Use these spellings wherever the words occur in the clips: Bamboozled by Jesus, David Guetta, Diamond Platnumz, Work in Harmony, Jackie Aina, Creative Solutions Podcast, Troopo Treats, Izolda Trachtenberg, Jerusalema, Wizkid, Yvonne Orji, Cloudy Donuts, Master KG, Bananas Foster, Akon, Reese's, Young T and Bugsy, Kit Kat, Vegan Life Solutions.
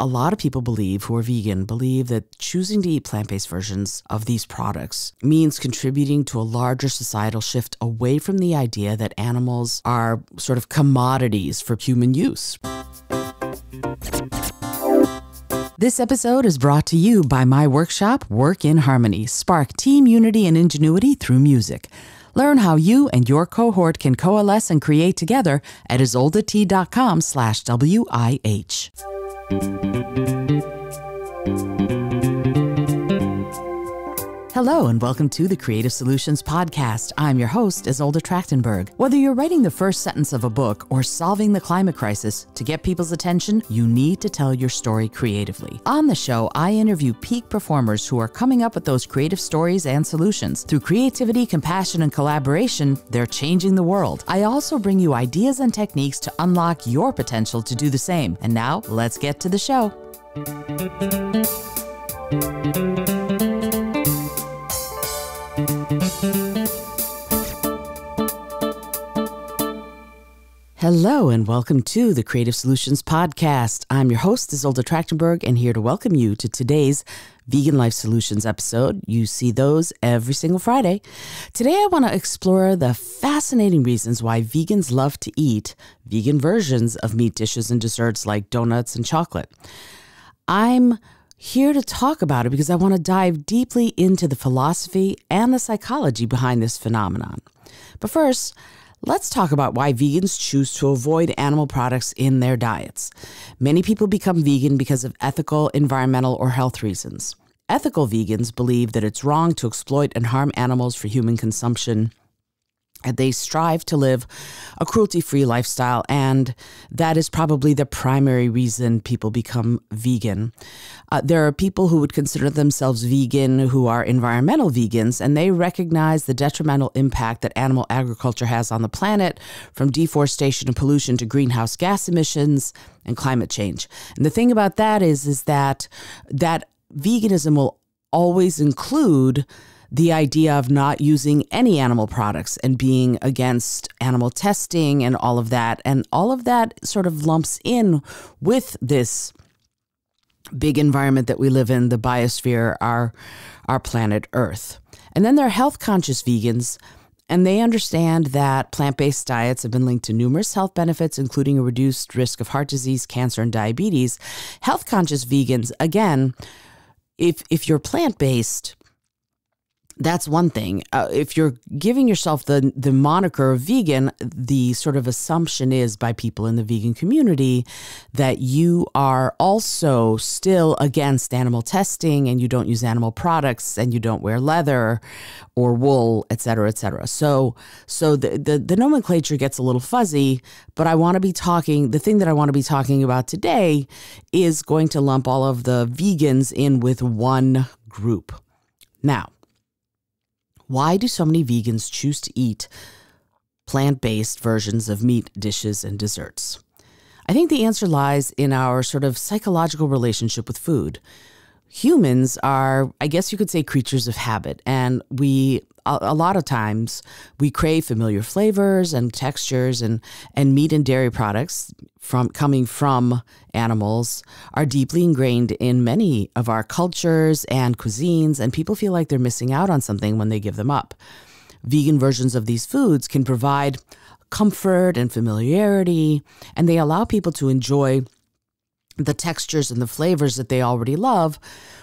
a lot of people believe, who are vegan, believe that choosing to eat plant-based versions of these products means contributing to a larger societal shift away from the idea that animals are sort of commodities for human use. This episode is brought to you by my workshop, Work in Harmony, Spark Team Unity and Ingenuity Through Music. Learn how you and your cohort can coalesce and create together at IsoldaT.com/WIH. Hello and welcome to the Creative Solutions Podcast. I'm your host, Izolda Trachtenberg. Whether you're writing the first sentence of a book or solving the climate crisis, to get people's attention, you need to tell your story creatively. On the show, I interview peak performers who are coming up with those creative stories and solutions. Through creativity, compassion, and collaboration, they're changing the world. I also bring you ideas and techniques to unlock your potential to do the same. And now, let's get to the show. Hello and welcome to the Creative Solutions Podcast. I'm your host, Izolda Trachtenberg, and here to welcome you to today's Vegan Life Solutions episode. You see those every single Friday. Today I want to explore the fascinating reasons why vegans love to eat vegan versions of meat dishes and desserts like donuts and chocolate. I'm here to talk about it because I want to dive deeply into the philosophy and the psychology behind this phenomenon. But first, let's talk about why vegans choose to avoid animal products in their diets. Many people become vegan because of ethical, environmental, or health reasons. Ethical vegans believe that it's wrong to exploit and harm animals for human consumption, and they strive to live a cruelty-free lifestyle, and that is probably the primary reason people become vegan. There are people who would consider themselves vegan who are environmental vegans, and they recognize the detrimental impact that animal agriculture has on the planet, from deforestation and pollution to greenhouse gas emissions and climate change. And the thing about that is that veganism will always include the idea of not using any animal products and being against animal testing and all of that. And all of that sort of lumps in with this big environment that we live in, the biosphere, our planet Earth. And then there are health-conscious vegans, and they understand that plant-based diets have been linked to numerous health benefits, including a reduced risk of heart disease, cancer, and diabetes. Health-conscious vegans, again, if you're plant-based, that's one thing. If you're giving yourself the moniker of vegan, the sort of assumption is by people in the vegan community that you are also still against animal testing and you don't use animal products and you don't wear leather or wool, et cetera, et cetera. So the nomenclature gets a little fuzzy, but the thing that I want to be talking about today is going to lump all of the vegans in with one group. Now, why do so many vegans choose to eat plant-based versions of meat dishes and desserts? I think the answer lies in our sort of psychological relationship with food. Humans are, I guess you could say, creatures of habit, and a lot of times we crave familiar flavors and textures, and meat and dairy products coming from animals are deeply ingrained in many of our cultures and cuisines, and people feel like they're missing out on something when they give them up. Vegan versions of these foods can provide comfort and familiarity, and they allow people to enjoy the textures and the flavors that they already love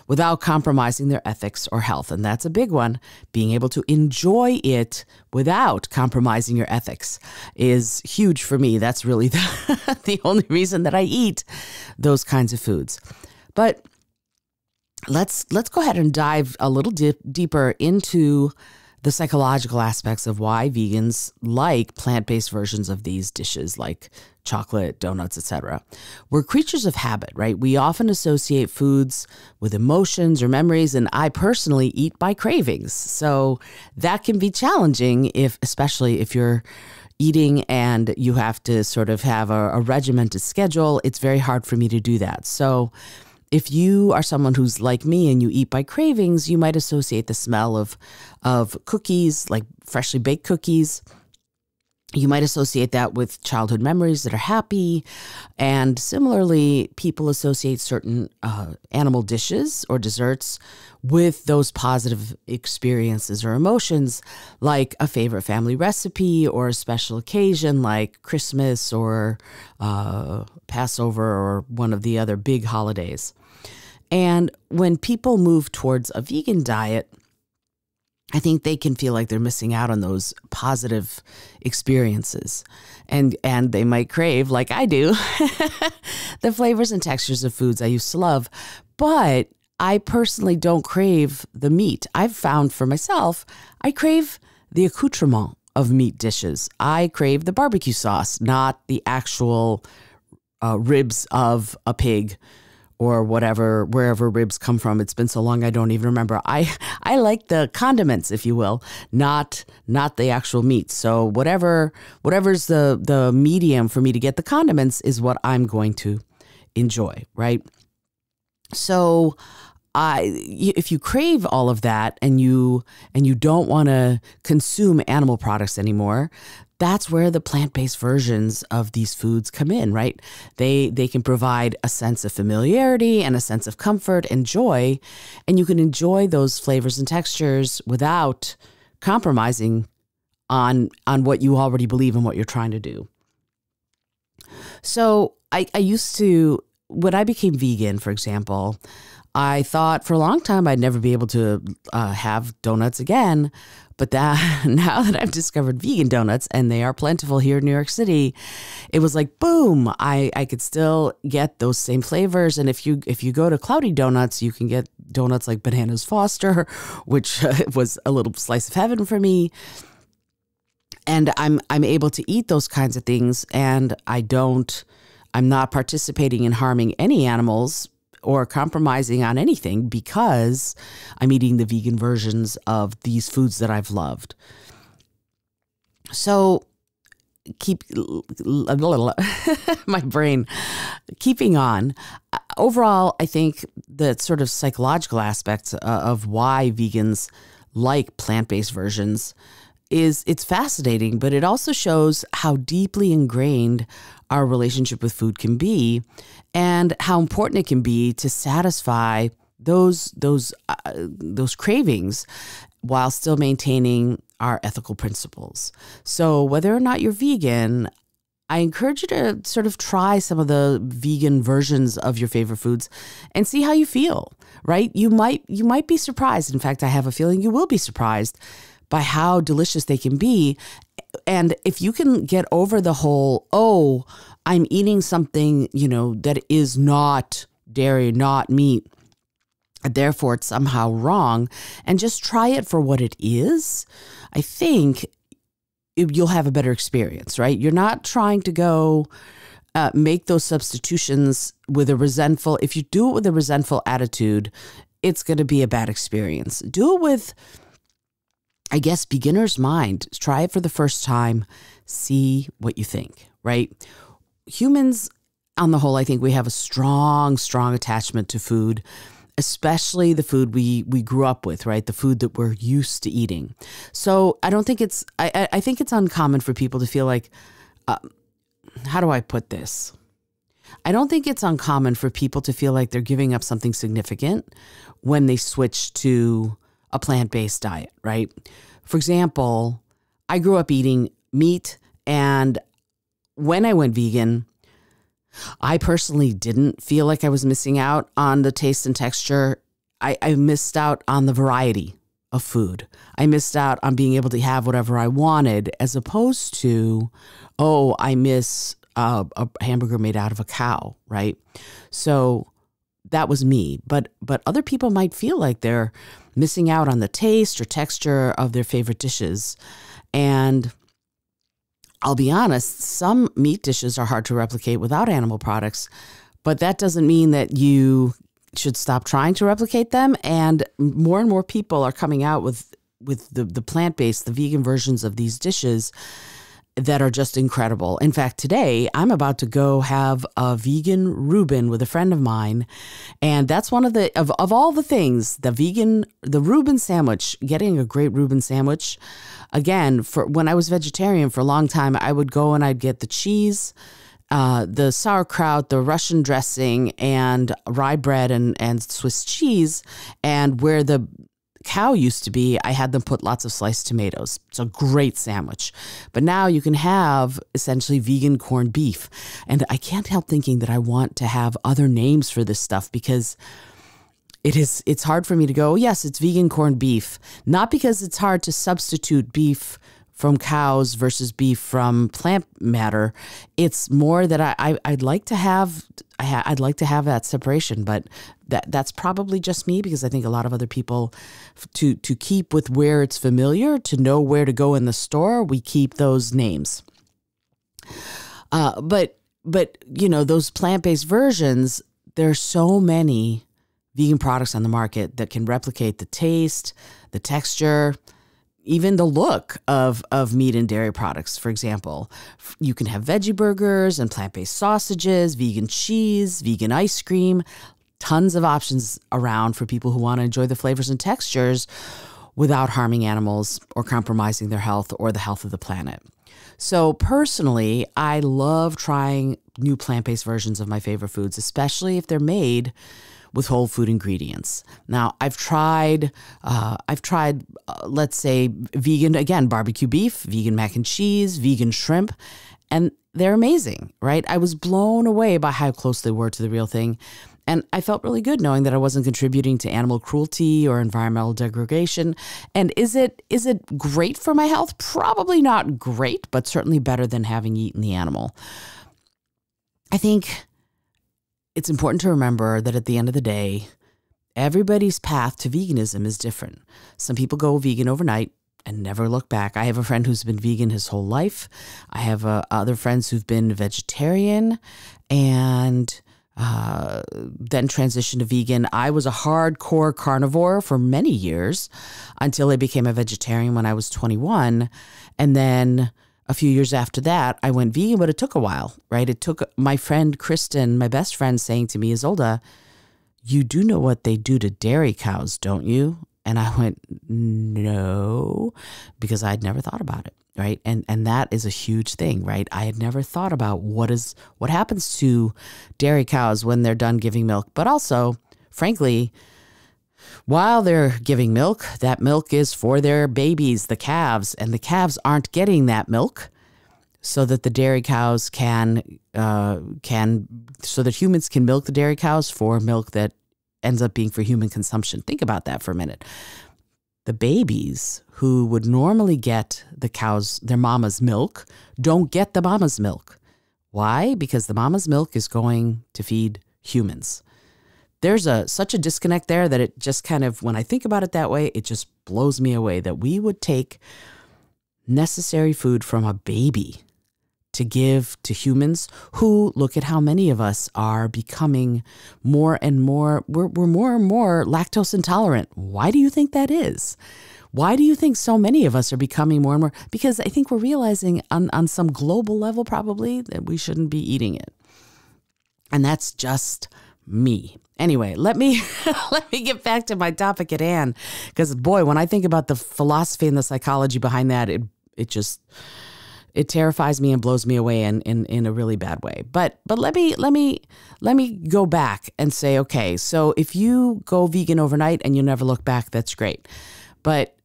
without compromising their ethics or health. And that's a big one. Being able to enjoy it without compromising your ethics is huge for me. That's really the only reason that I eat those kinds of foods. But let's go ahead and dive a little deeper into the psychological aspects of why vegans like plant-based versions of these dishes like chocolate, donuts, etc. We're creatures of habit, right? We often associate foods with emotions or memories, and I personally eat by cravings. So that can be challenging, especially if you're eating and you have to sort of have a regimented schedule. It's very hard for me to do that. So if you are someone who's like me and you eat by cravings, you might associate the smell of cookies, like freshly baked cookies, You might associate that with childhood memories that are happy. And similarly, people associate certain animal dishes or desserts with those positive experiences or emotions, like a favorite family recipe or a special occasion like Christmas or Passover or one of the other big holidays. And when people move towards a vegan diet, I think they can feel like they're missing out on those positive experiences, and they might crave, like I do, the flavors and textures of foods I used to love. But I personally don't crave the meat. I've found for myself, I crave the accoutrement of meat dishes. I crave the barbecue sauce, not the actual ribs of a pig, or whatever, wherever ribs come from. It's been so long, I don't even remember. I like the condiments, if you will, not the actual meat. So whatever's the medium for me to get the condiments is what I'm going to enjoy, right? So if you crave all of that and you don't want to consume animal products anymore, that's where the plant-based versions of these foods come in, right? They can provide a sense of familiarity and a sense of comfort and joy, and you can enjoy those flavors and textures without compromising on what you already believe and what you're trying to do. So I used to, when I became vegan, for example, I thought for a long time I'd never be able to have donuts again, but now that I've discovered vegan donuts, and they are plentiful here in New York City, it was like, boom, I could still get those same flavors. And if you go to Cloudy Donuts, you can get donuts like Bananas Foster, which was a little slice of heaven for me. And I'm able to eat those kinds of things, and I'm not participating in harming any animals or compromising on anything because I'm eating the vegan versions of these foods that I've loved. So keeping on. Overall, I think the sort of psychological aspects of why vegans like plant-based versions is it's fascinating, but it also shows how deeply ingrained our relationship with food can be and how important it can be to satisfy those cravings while still maintaining our ethical principles. So whether or not you're vegan, I encourage you to sort of try some of the vegan versions of your favorite foods and see how you feel, right? You might be surprised. In fact, I have a feeling you will be surprised by how delicious they can be. And if you can get over the whole, oh, I'm eating something, you know, that is not dairy, not meat, therefore it's somehow wrong, and just try it for what it is, I think you'll have a better experience, right? You're not trying to go make those substitutions with a resentful, if you do it with a resentful attitude, it's going to be a bad experience. Do it with, I guess, beginner's mind. Try it for the first time. See what you think, right? Humans, on the whole, I think we have a strong, strong attachment to food, especially the food we grew up with, right? The food that we're used to eating. So I don't think it's, I think it's uncommon for people to feel like, how do I put this? I don't think it's uncommon for people to feel like they're giving up something significant when they switch to a plant-based diet, right? For example, I grew up eating meat, and when I went vegan, I personally didn't feel like I was missing out on the taste and texture. I missed out on the variety of food. I missed out on being able to have whatever I wanted, as opposed to, oh, I miss a hamburger made out of a cow, right? So that was me, but other people might feel like they're missing out on the taste or texture of their favorite dishes. And I'll be honest, some meat dishes are hard to replicate without animal products, but that doesn't mean that you should stop trying to replicate them. And more people are coming out with the plant-based, the vegan versions of these dishes. that are just incredible. In fact, today I'm about to go have a vegan Reuben with a friend of mine. And that's one of the, of all the things, the Reuben sandwich, getting a great Reuben sandwich. Again, for when I was vegetarian for a long time, I would go and I'd get the cheese, the sauerkraut, the Russian dressing, and rye bread and Swiss cheese. And where the cow used to be, I had them put lots of sliced tomatoes. It's a great sandwich. But now you can have essentially vegan corned beef. And I can't help thinking that I want to have other names for this stuff, because it's hard for me to go, yes, it's vegan corned beef. Not because it's hard to substitute beef from cows versus beef from plant matter. It's more that I'd like to have, I'd like to have that separation, but that's probably just me, because I think a lot of other people, to keep with where it's familiar, to know where to go in the store, we keep those names. But you know, those plant-based versions, there's so many vegan products on the market that can replicate the taste, the texture, even the look of meat and dairy products. For example, you can have veggie burgers and plant-based sausages, vegan cheese, vegan ice cream, tons of options around for people who want to enjoy the flavors and textures without harming animals or compromising their health or the health of the planet. So personally, I love trying new plant-based versions of my favorite foods, especially if they're made with whole food ingredients. Now, I've tried, let's say, vegan, again, barbecue beef, vegan mac and cheese, vegan shrimp, and they're amazing, right? I was blown away by how close they were to the real thing, and I felt really good knowing that I wasn't contributing to animal cruelty or environmental degradation. And is it great for my health? Probably not great, but certainly better than having eaten the animal. I think it's important to remember that at the end of the day, everybody's path to veganism is different. Some people go vegan overnight and never look back. I have a friend who's been vegan his whole life. I have other friends who've been vegetarian and then transitioned to vegan. I was a hardcore carnivore for many years until I became a vegetarian when I was 21. And then a few years after that, I went vegan, but it took a while, right? It took my friend Kristen, my best friend, saying to me, "Izolda, you do know what they do to dairy cows, don't you?" And I went, "No," because I'd never thought about it, right? And that is a huge thing, right? I had never thought about what happens to dairy cows when they're done giving milk, but also, frankly, while they're giving milk, that milk is for their babies, the calves, and the calves aren't getting that milk so that the dairy cows so that humans can milk the dairy cows for milk that ends up being for human consumption. Think about that for a minute. The babies who would normally get the cows, their mama's milk, don't get the mama's milk. Why? Because the mama's milk is going to feed humans. There's such a disconnect there that it just kind of, when I think about it that way, it just blows me away that we would take necessary food from a baby to give to humans who, look at how many of us are becoming more and more, we're more and more lactose intolerant. Why do you think that is? Why do you think so many of us are becoming more and more? Because I think we're realizing on some global level probably that we shouldn't be eating it. And that's just me. Anyway, let me get back to my topic at hand, because boy, when I think about the philosophy and the psychology behind that, it terrifies me and blows me away in a really bad way. But let me go back and say, okay, so if you go vegan overnight and you never look back, that's great. But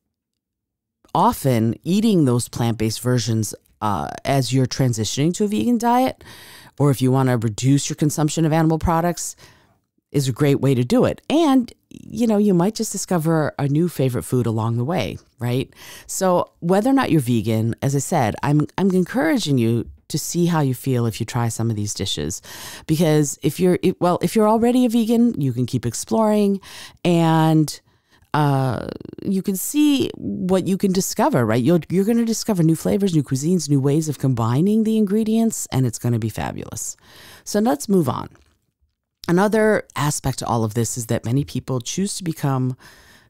often eating those plant-based versions as you're transitioning to a vegan diet, or if you want to reduce your consumption of animal products, is a great way to do it. And, you know, you might just discover a new favorite food along the way, right? So whether or not you're vegan, as I said, I'm encouraging you to see how you feel if you try some of these dishes, because if you're already a vegan, you can keep exploring and you can see what you can discover, right? You're going to discover new flavors, new cuisines, new ways of combining the ingredients, and it's going to be fabulous. So let's move on. Another aspect to all of this is that many people choose to become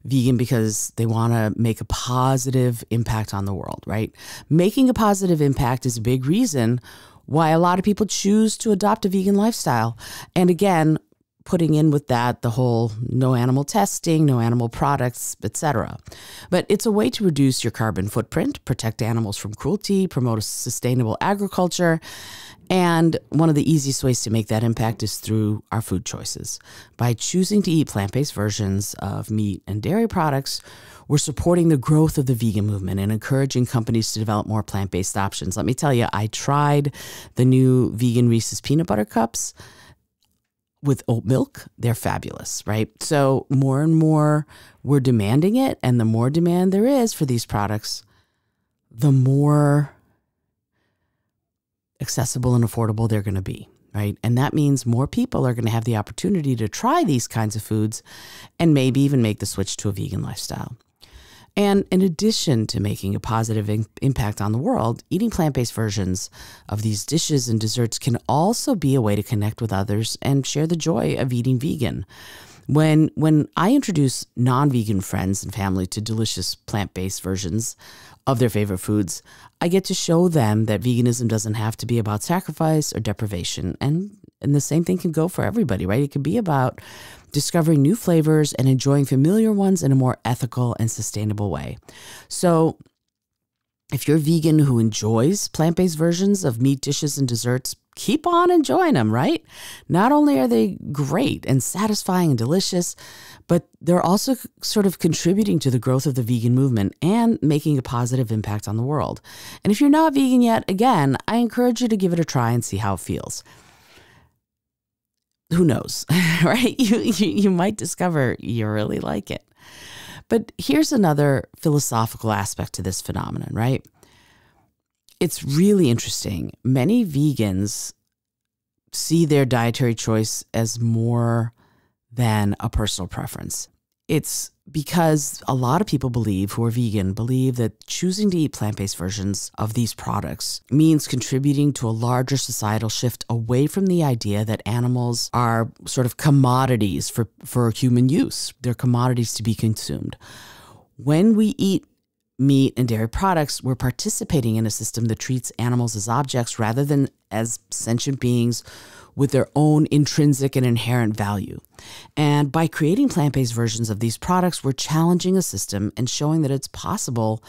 vegan because they want to make a positive impact on the world, right? Making a positive impact is a big reason why a lot of people choose to adopt a vegan lifestyle. And again, putting in with that the whole no animal testing, no animal products, etc. But it's a way to reduce your carbon footprint, protect animals from cruelty, promote sustainable agriculture. And one of the easiest ways to make that impact is through our food choices. By choosing to eat plant-based versions of meat and dairy products, we're supporting the growth of the vegan movement and encouraging companies to develop more plant-based options. Let me tell you, I tried the new vegan Reese's peanut butter cups with oat milk. They're fabulous, right? So more and more we're demanding it, and the more demand there is for these products, the more accessible and affordable they're going to be, right? And that means more people are going to have the opportunity to try these kinds of foods and maybe even make the switch to a vegan lifestyle. And in addition to making a positive impact on the world, eating plant-based versions of these dishes and desserts can also be a way to connect with others and share the joy of eating vegan. When I introduce non-vegan friends and family to delicious plant-based versions of their favorite foods, I get to show them that veganism doesn't have to be about sacrifice or deprivation. And the same thing can go for everybody, right? It can be about discovering new flavors and enjoying familiar ones in a more ethical and sustainable way. So if you're vegan who enjoys plant-based versions of meat dishes and desserts, keep on enjoying them, right? Not only are they great and satisfying and delicious, but they're also sort of contributing to the growth of the vegan movement and making a positive impact on the world. And if you're not vegan yet, again, I encourage you to give it a try and see how it feels. Who knows, right? You might discover you really like it. But here's another philosophical aspect to this phenomenon, right? It's really interesting. Many vegans see their dietary choice as more than a personal preference. It's because a lot of people believe, who are vegan, believe that choosing to eat plant-based versions of these products means contributing to a larger societal shift away from the idea that animals are sort of commodities for human use. They're commodities to be consumed. When we eat meat and dairy products, we're participating in a system that treats animals as objects rather than as sentient beings with their own intrinsic and inherent value. And by creating plant-based versions of these products, we're challenging a system and showing that it's possible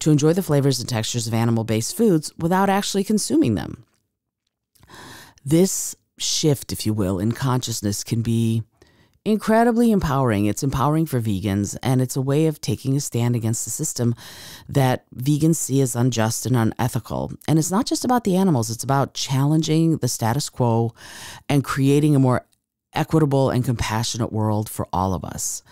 to enjoy the flavors and textures of animal-based foods without actually consuming them. This shift, if you will, in consciousness can be incredibly empowering. It's empowering for vegans, and it's a way of taking a stand against the system that vegans see as unjust and unethical. And it's not just about the animals. It's about challenging the status quo and creating a more equitable and compassionate world for all of us.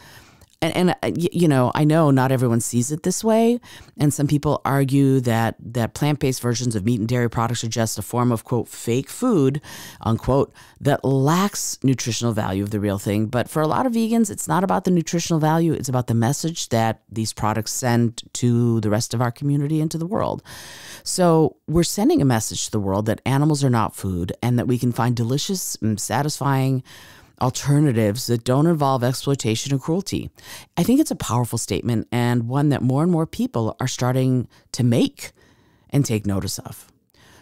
And you know, I know not everyone sees it this way, and some people argue that plant-based versions of meat and dairy products are just a form of, quote, fake food, unquote, that lacks nutritional value of the real thing. But for a lot of vegans, it's not about the nutritional value. It's about the message that these products send to the rest of our community and to the world. So we're sending a message to the world that animals are not food and that we can find delicious and satisfying alternatives that don't involve exploitation and cruelty. I think it's a powerful statement, and one that more and more people are starting to make and take notice of.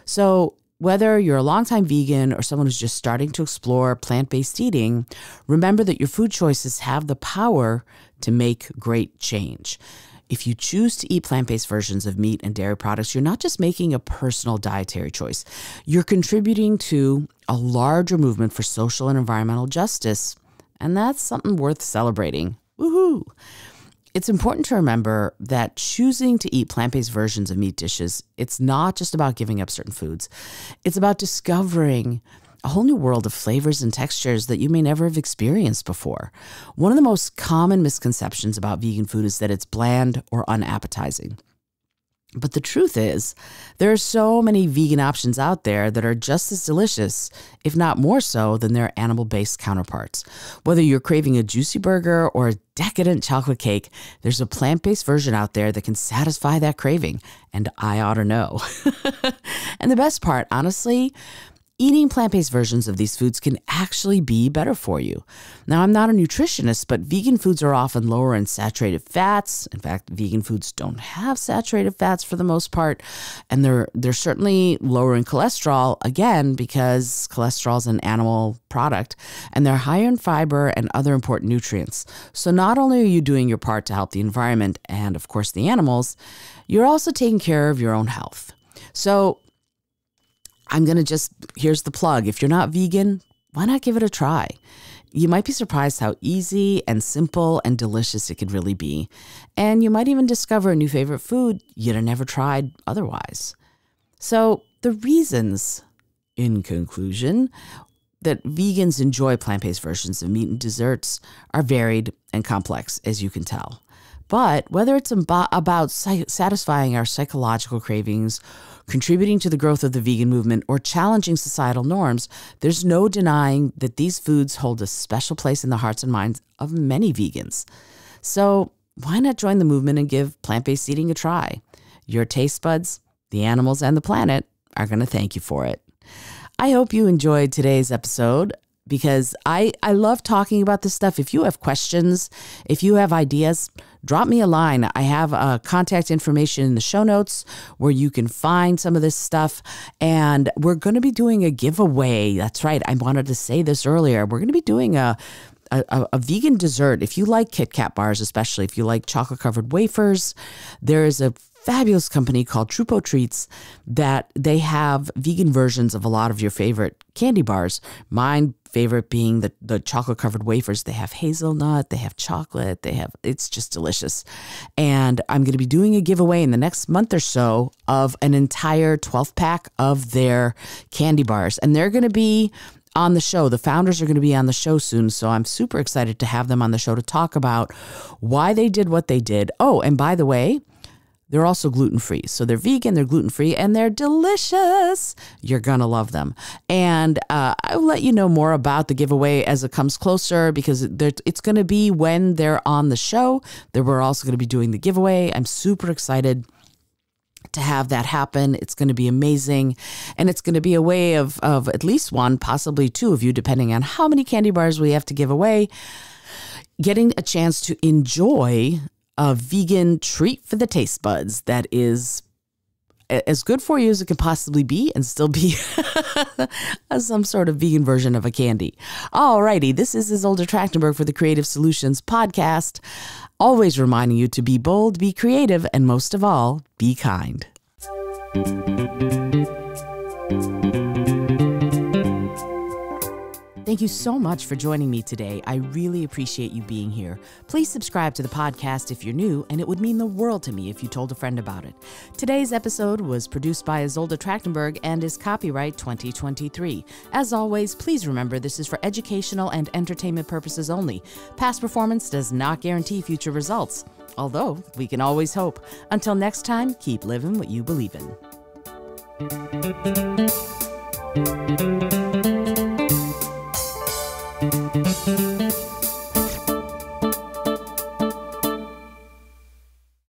So whether you're a longtime vegan or someone who's just starting to explore plant-based eating, remember that your food choices have the power to make great change. If you choose to eat plant-based versions of meat and dairy products, you're not just making a personal dietary choice. You're contributing to a larger movement for social and environmental justice, and that's something worth celebrating. Woohoo! It's important to remember that choosing to eat plant-based versions of meat dishes, it's not just about giving up certain foods. It's about discovering a whole new world of flavors and textures that you may never have experienced before. One of the most common misconceptions about vegan food is that it's bland or unappetizing. But the truth is, there are so many vegan options out there that are just as delicious, if not more so, than their animal-based counterparts. Whether you're craving a juicy burger or a decadent chocolate cake, there's a plant-based version out there that can satisfy that craving, and I ought to know. And the best part, honestly, eating plant-based versions of these foods can actually be better for you. Now, I'm not a nutritionist, but vegan foods are often lower in saturated fats. In fact, vegan foods don't have saturated fats for the most part, and they're certainly lower in cholesterol, again, because cholesterol is an animal product, and they're higher in fiber and other important nutrients. So not only are you doing your part to help the environment and, of course, the animals, you're also taking care of your own health. So I'm going to here's the plug. If you're not vegan, why not give it a try? You might be surprised how easy and simple and delicious it could really be. And you might even discover a new favorite food you'd have never tried otherwise. So the reasons, in conclusion, that vegans enjoy plant-based versions of meat and desserts are varied and complex, as you can tell. But whether it's about satisfying our psychological cravings, contributing to the growth of the vegan movement, or challenging societal norms, there's no denying that these foods hold a special place in the hearts and minds of many vegans. So why not join the movement and give plant-based eating a try? Your taste buds, the animals, and the planet are going to thank you for it. I hope you enjoyed today's episode, because I love talking about this stuff. If you have questions, if you have ideas, drop me a line. I have contact information in the show notes where you can find some of this stuff. And we're going to be doing a giveaway. That's right. I wanted to say this earlier. We're going to be doing a vegan dessert. If you like Kit Kat bars, especially if you like chocolate-covered wafers, there is a fabulous company called Troopo Treats that they have vegan versions of a lot of your favorite candy bars. Mine favorite being the chocolate covered wafers. They have hazelnut, they have chocolate, it's just delicious. And I'm going to be doing a giveaway in the next month or so of an entire 12 pack of their candy bars. And they're going to be on the show. The founders are going to be on the show soon, so I'm super excited to have them on the show to talk about why they did what they did. Oh, and by the way, they're also gluten-free. So they're vegan, they're gluten-free, and they're delicious. You're going to love them. And I'll let you know more about the giveaway as it comes closer, because it's going to be when they're on the show that we're also going to be doing the giveaway. I'm super excited to have that happen. It's going to be amazing. And it's going to be a way of at least one, possibly two of you, depending on how many candy bars we have to give away, getting a chance to enjoy a vegan treat for the taste buds that is as good for you as it can possibly be, and still be some sort of vegan version of a candy. Alrighty, this is Izolda Trachtenberg for the Creative Solutions Podcast, always reminding you to be bold, be creative, and most of all, be kind. Thank you so much for joining me today. I really appreciate you being here. Please subscribe to the podcast if you're new, and it would mean the world to me if you told a friend about it. Today's episode was produced by Izolda Trachtenberg and is copyright 2023. As always, please remember this is for educational and entertainment purposes only. Past performance does not guarantee future results, although we can always hope. Until next time, keep living what you believe in.